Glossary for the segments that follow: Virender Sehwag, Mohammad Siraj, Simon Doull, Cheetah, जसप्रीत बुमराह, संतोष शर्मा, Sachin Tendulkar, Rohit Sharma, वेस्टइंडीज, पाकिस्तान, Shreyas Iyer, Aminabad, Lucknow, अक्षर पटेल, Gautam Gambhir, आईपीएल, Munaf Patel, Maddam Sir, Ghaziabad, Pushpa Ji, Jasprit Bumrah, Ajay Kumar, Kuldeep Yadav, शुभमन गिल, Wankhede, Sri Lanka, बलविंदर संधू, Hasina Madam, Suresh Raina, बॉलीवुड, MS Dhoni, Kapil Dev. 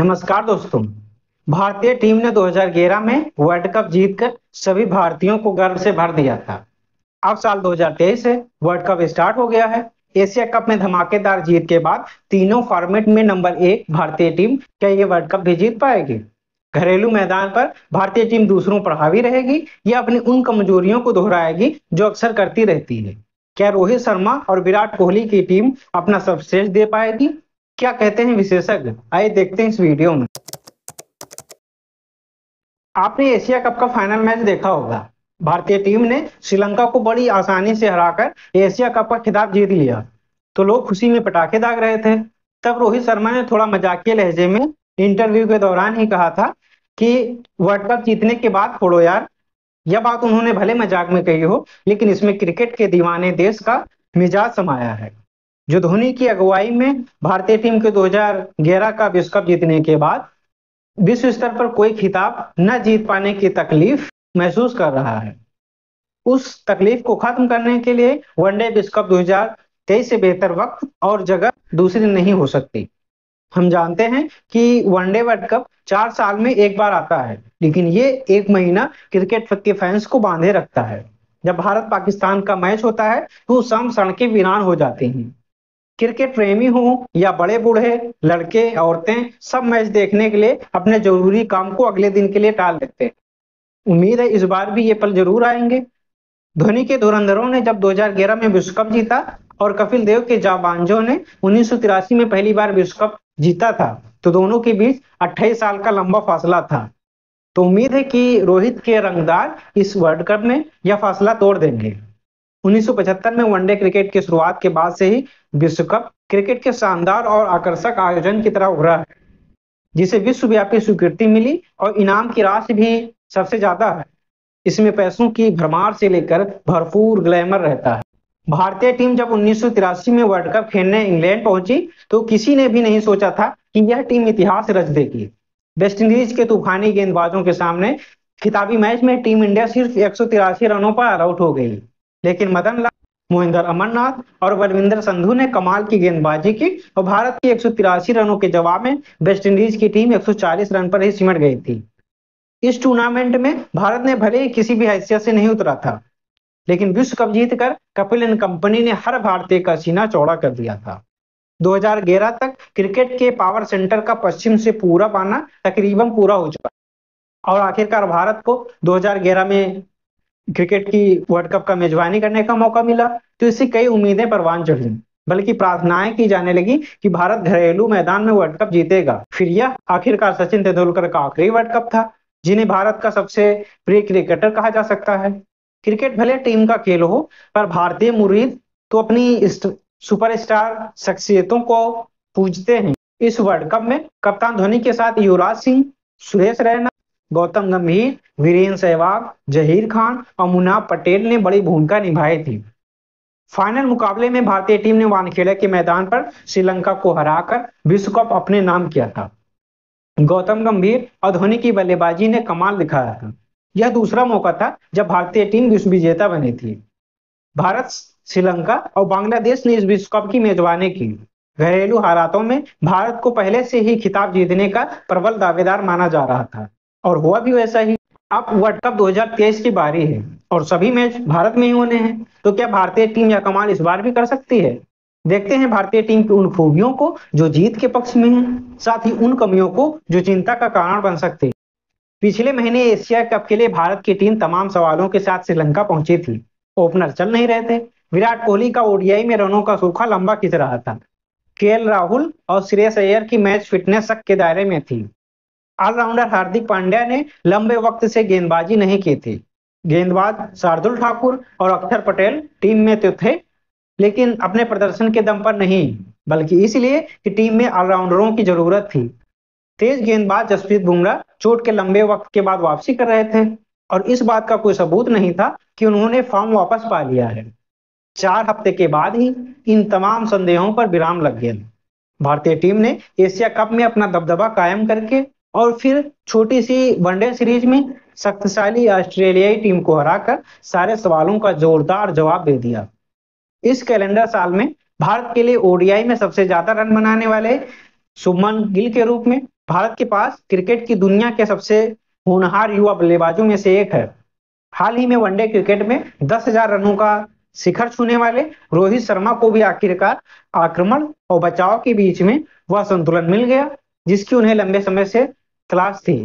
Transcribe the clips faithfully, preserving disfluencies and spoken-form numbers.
नमस्कार दोस्तों, भारतीय टीम ने दो हज़ार ग्यारह में वर्ल्ड कप जीतकर सभी भारतीयों को गर्व से भर दिया था। अब साल दो हज़ार तेईस है, वर्ल्ड कप स्टार्ट हो गया है। एशिया कप में धमाकेदार जीत के बाद तीनों फॉर्मेट में नंबर एक भारतीय टीम, क्या ये वर्ल्ड कप भी जीत पाएगी? घरेलू मैदान पर भारतीय टीम दूसरों पर हावी रहेगी या अपनी उन कमजोरियों को दोहराएगी जो अक्सर करती रहती है? क्या रोहित शर्मा और विराट कोहली की टीम अपना सर्वश्रेष्ठ दे पाएगी? क्या कहते हैं विशेषज्ञ, आइए देखते हैं इस वीडियो में। आपने एशिया कप का फाइनल मैच देखा होगा। भारतीय टीम ने श्रीलंका को बड़ी आसानी से हराकर एशिया कप का खिताब जीत लिया, तो लोग खुशी में पटाखे दाग रहे थे। तब रोहित शर्मा ने थोड़ा मजाकिया लहजे में इंटरव्यू के दौरान ही कहा था कि वर्ल्ड कप जीतने के बाद फोड़ो यार। यह बात उन्होंने भले मजाक में कही हो, लेकिन इसमें क्रिकेट के दीवाने देश का मिजाज समाया है, जो धोनी की अगुवाई में भारतीय टीम के दो हज़ार ग्यारह का विश्व कप जीतने के बाद विश्व स्तर पर कोई खिताब न जीत पाने की तकलीफ महसूस कर रहा है। उस तकलीफ को खत्म करने के लिए वनडे विश्व कप दो हज़ार तेईस से बेहतर वक्त और जगह दूसरी नहीं हो सकती। हम जानते हैं कि वनडे वर्ल्ड कप चार साल में एक बार आता है, लेकिन ये एक महीना क्रिकेट के फैंस को बांधे रखता है। जब भारत पाकिस्तान का मैच होता है तो सम सड़कें वीरान हो जाती हैं। क्रिकेट प्रेमी हों या बड़े बूढ़े, लड़के, औरतें, सब मैच देखने के लिए अपने जरूरी काम को अगले दिन के लिए टाल देते हैं। उम्मीद है इस बार भी ये पल जरूर आएंगे। धोनी के धुरंधरों ने जब दो हज़ार ग्यारह में विश्व कप जीता और कपिल देव के जाबांजों ने उन्नीस सौ तिरासी में पहली बार विश्व कप जीता था, तो दोनों के बीच अट्ठाईस साल का लंबा फासला था। तो उम्मीद है कि रोहित के रंगदार इस वर्ल्ड कप में यह फासला तोड़ देंगे। उन्नीस सौ पचहत्तर में वनडे क्रिकेट की शुरुआत के बाद से ही विश्व कप क्रिकेट के शानदार और आकर्षक आयोजन की तरह उभरा है, जिसे विश्वव्यापी स्वीकृति मिली और इनाम की राशि भी सबसे ज्यादा है। इसमें पैसों की भरमार से लेकर भरपूर ग्लैमर रहता है। भारतीय टीम जब उन्नीस सौ तिरासी में वर्ल्ड कप खेलने इंग्लैंड पहुंची तो किसी ने भी नहीं सोचा था कि यह टीम इतिहास रच देगी। वेस्टइंडीज के तूफानी गेंदबाजों के सामने खिताबी मैच में टीम इंडिया सिर्फ एक सौ तिरासी रनों पर ऑल आउट हो गई, लेकिन मदन लाल, मोहिंदर अमरनाथ और बलविंदर संधू ने कमाल की गेंदबाजी की और भारत की एक सौ तिरासी रनों के जवाब में वेस्टइंडीज की टीम एक सौ चालीस रन पर ही सिमट गई थी। इस टूर्नामेंट में भारत ने भले ही किसी भी हैसियत से नहीं उतरा था, लेकिन विश्व कप जीतकर कपिल एंड कंपनी ने हर भारतीय का सीना चौड़ा कर दिया था। दो हज़ार ग्यारह तक क्रिकेट के पावर सेंटर का पश्चिम से पूरा पाना तकरीबन पूरा हो चुका और आखिरकार भारत को दो हज़ार ग्यारह में क्रिकेट की वर्ल्ड कप का मेजबानी करने का मौका मिला, तो इससे कई उम्मीदें परवान चढ़ी, बल्कि प्रार्थनाएं की जाने लगी कि भारत घरेलू मैदान में वर्ल्ड कप जीतेगा। फिर यह आखिरकार सचिन तेंदुलकर का आखिरी वर्ल्ड कप था, जिन्हें भारत का सबसे प्रिय क्रिकेटर कहा जा सकता है। क्रिकेट भले टीम का खेल हो, पर भारतीय मुरीद तो अपनी सुपरस्टार शख्सियतों को पूजते हैं। इस वर्ल्ड कप में कप्तान धोनी के साथ युवराज सिंह, सुरेश रैना, गौतम गंभीर, वीरेंद्र सहवाग, जहीर खान और मुनाफ पटेल ने बड़ी भूमिका निभाई थी। फाइनल मुकाबले में भारतीय टीम ने वानखेड़े के मैदान पर श्रीलंका को हराकर विश्व कप अपने नाम किया था। गौतम गंभीर और धोनी की बल्लेबाजी ने कमाल दिखाया था। यह दूसरा मौका था जब भारतीय टीम विश्व विजेता बनी थी। भारत, श्रीलंका और बांग्लादेश ने इस विश्व कप की मेजबानी की। घरेलू हालातों में भारत को पहले से ही खिताब जीतने का प्रबल दावेदार माना जा रहा था और हुआ भी वैसा ही। अब वर्ल्ड कप दो हज़ार तेईस की बारी है और सभी मैच भारत में ही होने हैं, तो क्या भारतीय टीम यह कमाल इस बार भी कर सकती है? देखते हैं भारतीय टीम की उन खूबियों को जो जीत के पक्ष में हैं, साथ ही उन कमियों को जो चिंता का कारण बन सकती है। पिछले महीने एशिया कप के लिए भारत की टीम तमाम सवालों के साथ श्रीलंका पहुंची थी। ओपनर चल नहीं रहे थे, विराट कोहली का ओडीआई में रनों का सूखा लंबा खिंच रहा था, केएल राहुल और श्रेयस अय्यर की मैच फिटनेस शक के दायरे में थी, ऑलराउंडर हार्दिक पांड्या ने लंबे वक्त से गेंदबाजी नहीं की थी, गेंदबाज शार्दुल ठाकुर और अक्षर पटेल टीम में तो थे, लेकिन अपने प्रदर्शन के दम पर नहीं, बल्कि इसलिए कि टीम में ऑलराउंडरों की जरूरत थी। तेज गेंदबाज जसप्रीत बुमराह चोट के लंबे वक्त के बाद वापसी कर रहे थे और इस बात का कोई सबूत नहीं था कि उन्होंने फॉर्म वापस पा लिया है। चार हफ्ते के बाद ही इन तमाम संदेहों पर विराम लग गया। भारतीय टीम ने एशिया कप में अपना दबदबा कायम करके और फिर छोटी सी वनडे सीरीज में शक्तिशाली ऑस्ट्रेलियाई टीम को हराकर सारे सवालों का जोरदार जवाब दे दिया। इस कैलेंडर साल में भारत के लिए ओडीआई में सबसे ज्यादा रन बनाने वाले शुभमन गिल के रूप में भारत के पास क्रिकेट की दुनिया के सबसे होनहार युवा बल्लेबाजों में से एक है। हाल ही में वनडे क्रिकेट में दस हज़ार रनों का शिखर छूने वाले रोहित शर्मा को भी आखिरकार आक्रमण और बचाव के बीच में वह संतुलन मिल गया जिसकी उन्हें लंबे समय से तलाश थी।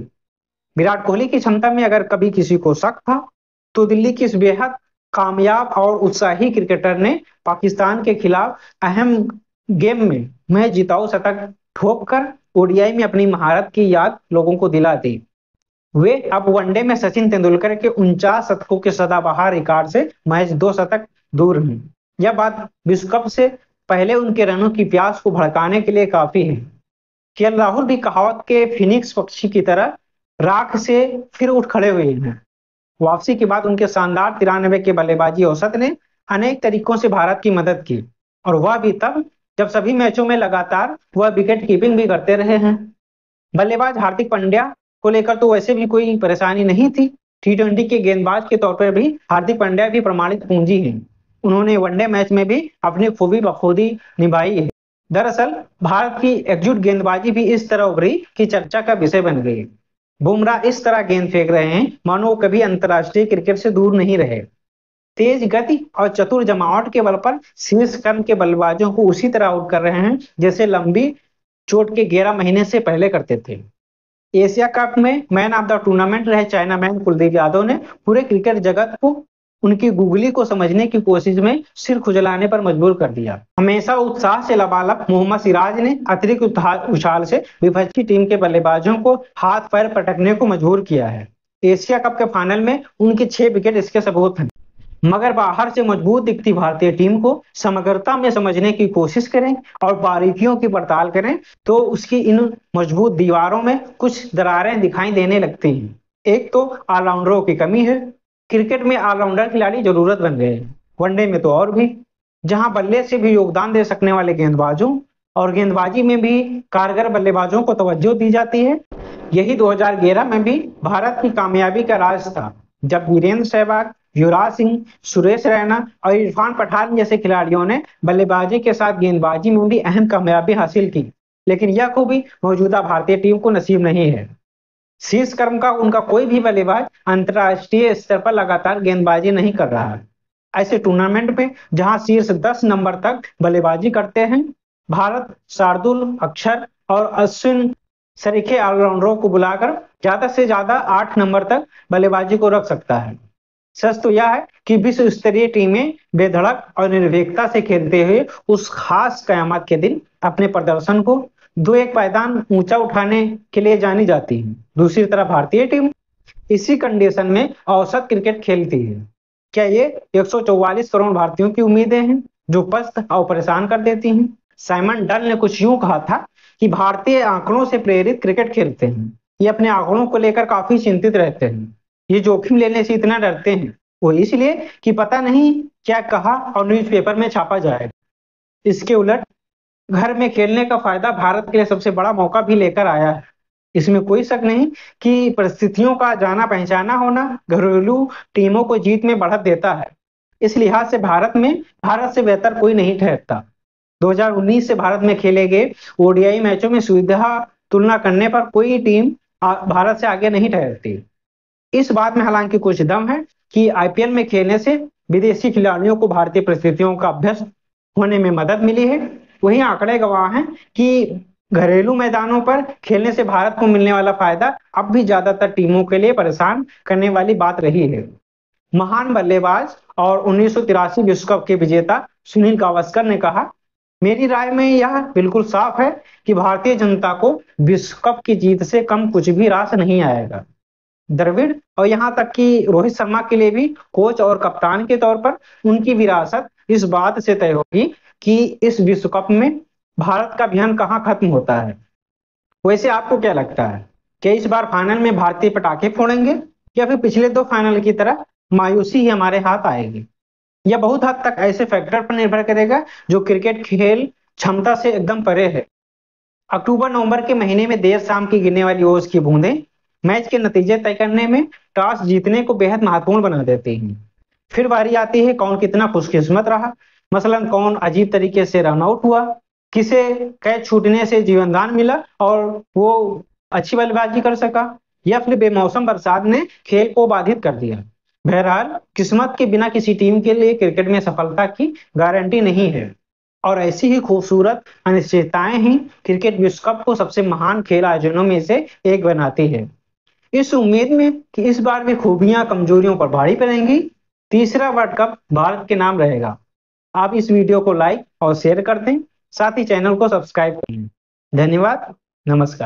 विराट कोहली की क्षमता में अगर कभी किसी को शक था तो दिल्ली के इस बेहद कामयाब और उत्साही क्रिकेटर ने पाकिस्तान के खिलाफ अहम गेम में मैच जिताऊ शतक ठोक कर ओडीआई में अपनी महारत की याद लोगों को दिला दी। वे अब वनडे में सचिन तेंदुलकर के उनचास शतकों के सदाबहार रिकॉर्ड से महज दो शतक दूर हैं। यह बात विश्व कप से पहले उनके रनों की प्यास को भड़काने के लिए काफी है। केएल राहुल भी कहावत के फिनिक्स पक्षी की तरह राख से फिर उठ खड़े हुए हैं। वापसी के बाद उनके शानदार तिरानवे के बल्लेबाजी औसत ने अनेक तरीकों से भारत की मदद की और वह भी तब जब सभी मैचों में लगातार वह विकेट कीपिंग भी करते रहे हैं। बल्लेबाज हार्दिक पांड्या को लेकर तो वैसे भी कोई परेशानी नहीं थी। टी ट्वेंटी के गेंदबाज के तौर पर भी हार्दिक पांड्या भी प्रमाणित पूंजी हैं। उन्होंने वनडे मैच में भी अपनी खूबी बखूबी निभाई है। दरअसल भारत की एकजुट गेंदबाजी भी इस तरह उभरी कि चर्चा का विषय बन गई। बुमराह इस तरह गेंद फेंक रहे हैं मानो वो कभी अंतर्राष्ट्रीय क्रिकेट से दूर नहीं रहे। तेज गति और चतुर जमावट के बल पर शीर्ष क्रम के बल्लेबाजों को उसी तरह आउट कर रहे हैं जैसे लंबी चोट के ग्यारह महीने से पहले करते थे। एशिया कप में मैन ऑफ द टूर्नामेंट रहे चाइना मैन कुलदीप यादव ने पूरे क्रिकेट जगत को उनकी गुगली को समझने की कोशिश में सिर खुजलाने पर मजबूर कर दिया। हमेशा उत्साह से लबालब मोहम्मद सिराज ने अतिरिक्त उछाल से विपक्षी टीम के बल्लेबाजों को हाथ पैर पटकने को मजबूर किया है। एशिया कप के फाइनल में उनके छह विकेट इसके सबूत हैं। मगर बाहर से मजबूत दिखती भारतीय टीम को समग्रता में समझने की कोशिश करें और बारीकियों की पड़ताल करें तो उसकी इन मजबूत दीवारों में कुछ दरारें दिखाई देने लगती हैं। एक तो ऑलराउंडरों की कमी है। क्रिकेट में ऑलराउंडर खिलाड़ी जरूरत बन गए हैं, वनडे में तो और भी। जहां बल्ले से भी योगदान दे सकने वाले गेंदबाजों और गेंदबाजी में भी कारगर बल्लेबाजों को तवज्जो दी जाती है। यही दो हजार ग्यारह में भी भारत की कामयाबी का राज था जब वीरेंद्र सहवाग, युवराज सिंह, सुरेश रैना और इरफान पठान जैसे खिलाड़ियों ने बल्लेबाजी के साथ गेंदबाजी में भी अहम कामयाबी हासिल की। लेकिन यह खूबी मौजूदा भारतीय टीम को नसीब नहीं है। शीर्ष क्रम का उनका कोई भी बल्लेबाज अंतर्राष्ट्रीय स्तर पर लगातार गेंदबाजी नहीं कर रहा है। ऐसे टूर्नामेंट में जहां शीर्ष दस नंबर तक बल्लेबाजी करते हैं, भारत शार्दुल, अक्षर और अश्विन सरीखे ऑलराउंडरों को बुलाकर ज्यादा से ज्यादा आठ नंबर तक बल्लेबाजी को रख सकता है। सच तो यह है कि विश्व स्तरीय टीमें बेधड़क और निर्भीकता से खेलते हुए उस खास कयामत के दिन अपने प्रदर्शन को दो एक पायदान ऊंचा उठाने के लिए जानी जाती है। दूसरी तरफ भारतीय टीम इसी कंडीशन में औसत क्रिकेट खेलती है। क्या ये एक सौ चौवालीस करोड़ भारतीयों की उम्मीदें हैं जो पस्त और परेशान कर देती हैं? साइमन डल ने कुछ यूं कहा था कि भारतीय आंकड़ों से प्रेरित क्रिकेट खेलते हैं। ये अपने आंकड़ों को लेकर काफी चिंतित रहते हैं। ये जोखिम लेने से इतना डरते हैं वो इसलिए कि पता नहीं क्या कहा और न्यूज़पेपर में छापा जाएगा। इसके उलट घर में खेलने का फायदा भारत के लिए सबसे बड़ा मौका भी लेकर आया है। इसमें कोई शक नहीं कि परिस्थितियों का जाना पहचाना होना घरेलू टीमों को जीत में बढ़त देता है। इस लिहाज से भारत में भारत से बेहतर कोई नहीं ठहरता। दो हज़ार उन्नीस से भारत में खेले गए ओडीआई मैचों में सुविधा तुलना करने पर कोई टीम भारत से आगे नहीं ठहरती। इस बात में हालांकि कुछ दम है कि आईपीएल में खेलने से विदेशी खिलाड़ियों को भारतीय परिस्थितियों का अभ्यस्त होने में मदद मिली है। वहीं आंकड़े गवाह हैं कि घरेलू मैदानों पर खेलने से भारत को मिलने वाला फायदा अब भी ज्यादातर टीमों के लिए परेशान करने वाली बात रही है। महान बल्लेबाज और उन्नीस सौ तिरासी विश्व कप के विजेता सुनील गावस्कर ने कहा, मेरी राय में यह बिल्कुल साफ है कि भारतीय जनता को विश्व कप की जीत से कम कुछ भी रास नहीं आएगा। द्रविड़ और यहां तक कि रोहित शर्मा के लिए भी कोच और कप्तान के तौर पर उनकी विरासत इस बात से तय होगी कि इस विश्व कप में भारत का अभियान कहां खत्म होता है। वैसे आपको क्या लगता है कि इस बार फाइनल में भारतीय पटाखे फोड़ेंगे या फिर पिछले दो फाइनल की तरह मायूसी ही हमारे हाथ आएगी? यह बहुत हद तक ऐसे फैक्टर पर निर्भर करेगा जो क्रिकेट खेल क्षमता से एकदम परे है। अक्टूबर नवंबर के महीने में देर शाम की गिरने वाली ओस की बूंदें मैच के नतीजे तय करने में टॉस जीतने को बेहद महत्वपूर्ण बना देते हैं। फिर बारी आती है कौन कितना खुशकिस्मत रहा, मसलन कौन अजीब तरीके से रन आउट हुआ, किसे कैच छूटने से जीवनदान मिला और वो अच्छी बल्लेबाजी कर सका या फिर बेमौसम बरसात ने खेल को बाधित कर दिया। बहरहाल किस्मत के बिना किसी टीम के लिए क्रिकेट में सफलता की गारंटी नहीं है और ऐसी ही खूबसूरत अनिश्चितताएं ही क्रिकेट विश्व कप को सबसे महान खेल आयोजनों में से एक बनाती है। इस उम्मीद में कि इस बार भी खूबियां कमजोरियों पर भारी पड़ेंगी, तीसरा वर्ल्ड कप भारत के नाम रहेगा। आप इस वीडियो को लाइक और शेयर कर दें, साथ ही चैनल को सब्सक्राइब करें। धन्यवाद, नमस्कार।